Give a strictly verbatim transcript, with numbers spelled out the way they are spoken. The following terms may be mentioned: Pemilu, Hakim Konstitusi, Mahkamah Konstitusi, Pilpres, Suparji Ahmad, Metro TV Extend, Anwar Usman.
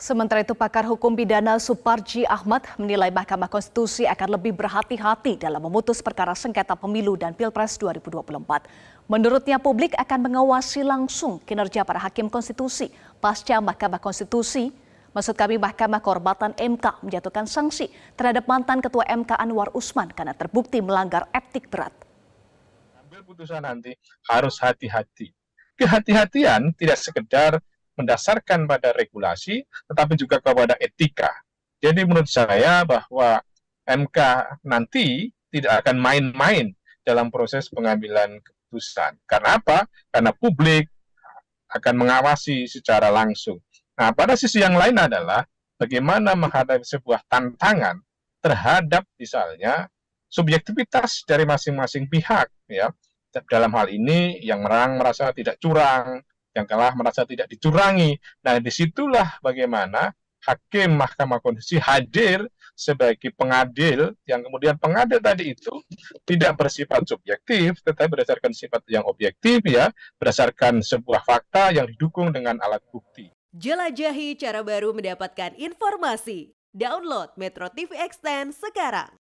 Sementara itu, pakar hukum pidana Suparji Ahmad menilai Mahkamah Konstitusi akan lebih berhati-hati dalam memutus perkara sengketa pemilu dan Pilpres dua ribu dua puluh empat. Menurutnya, publik akan mengawasi langsung kinerja para hakim konstitusi pasca Mahkamah Konstitusi, maksud kami Mahkamah Kehormatan M K, menjatuhkan sanksi terhadap mantan Ketua M K Anwar Usman karena terbukti melanggar etik berat. Ambil putusan nanti harus hati-hati. Kehati-hatian tidak sekedar mendasarkan pada regulasi, tetapi juga kepada etika. Jadi menurut saya bahwa M K nanti tidak akan main-main dalam proses pengambilan keputusan. Karena apa? Karena publik akan mengawasi secara langsung. Nah, pada sisi yang lain adalah bagaimana menghadapi sebuah tantangan terhadap misalnya subjektivitas dari masing-masing pihak, ya. Dalam hal ini yang menang merasa tidak curang, yang kalah merasa tidak dicurangi. Nah, disitulah bagaimana hakim Mahkamah Konstitusi hadir sebagai pengadil, yang kemudian pengadil tadi itu tidak bersifat subjektif, tetapi berdasarkan sifat yang objektif, ya, berdasarkan sebuah fakta yang didukung dengan alat bukti. Jelajahi cara baru mendapatkan informasi. Download Metro T V Extend sekarang.